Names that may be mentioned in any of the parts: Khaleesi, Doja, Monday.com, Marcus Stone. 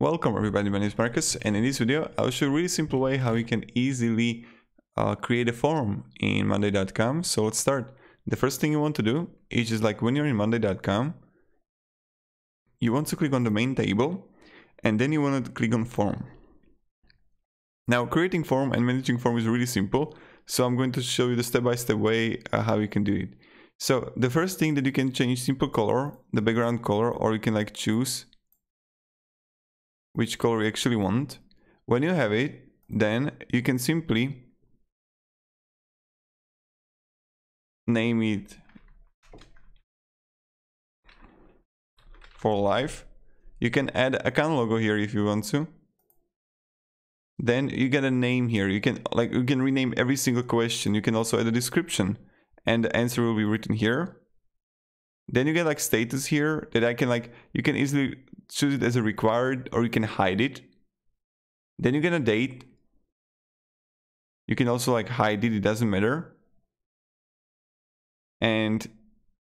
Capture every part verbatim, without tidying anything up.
Welcome everybody, my name is Marcus, and in this video I'll show you a really simple way how you can easily uh, create a form in Monday dot com. So let's start. The first thing you want to do is just like when you're in Monday dot com, you want to click on the main table and then you want to click on form. Now creating form and managing form is really simple, so I'm going to show you the step-by-step way uh, how you can do it. So the first thing that you can change, simple color, the background color, or you can like choose which color you actually want. When you have it, then you can simply name it for life. You can add account logo here if you want to. Then you get a name here. You can like you can rename every single question. You can also add a description and the answer will be written here. Then you get like status here that I can like, you can easily choose it as a required or you can hide it. Then you get a date. You can also like hide it, it doesn't matter. And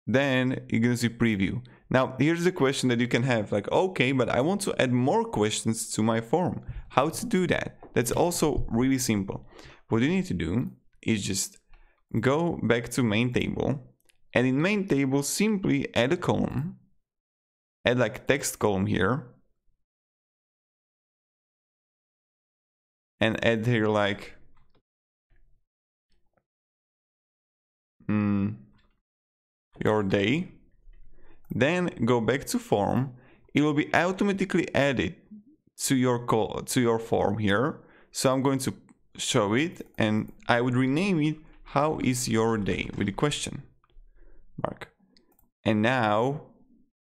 then you're gonna see preview. Now here's the question that you can have like, okay, but I want to add more questions to my form. How to do that? That's also really simple. What you need to do is just go back to main table. And in main table, simply add a column, add like text column here. And add here like, mm, your day. Then go back to form. It will be automatically added to your, call, to your form here. So I'm going to show it and I would rename it, how is your day, with the question mark. And now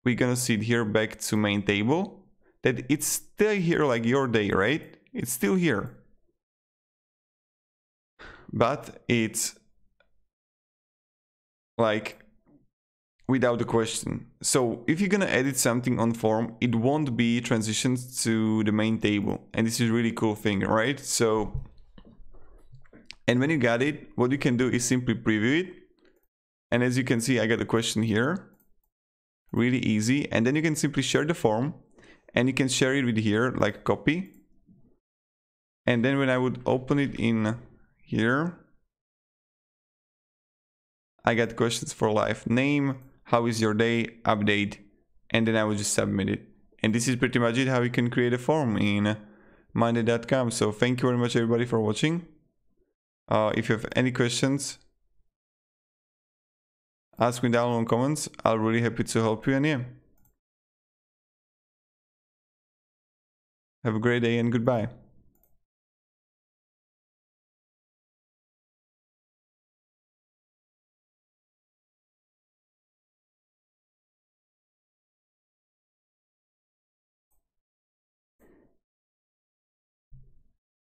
we're gonna see it here back to main table, that it's still here like your day, right? It's still here, but it's like without the question. So if you're gonna edit something on form, it won't be transitioned to the main table, and this is a really cool thing, right? So, and when you got it, what you can do is simply preview it. And as you can see, I got a question here, really easy. And then you can simply share the form and you can share it with here, like copy. And then when I would open it in here, I got questions for life, name, how is your day, update, and then I would just submit it. And this is pretty much it, how you can create a form in Monday dot com. So thank you very much everybody for watching. Uh, if you have any questions, ask me down in the comments, I'll really happy to help you, and yeah. Have a great day and goodbye.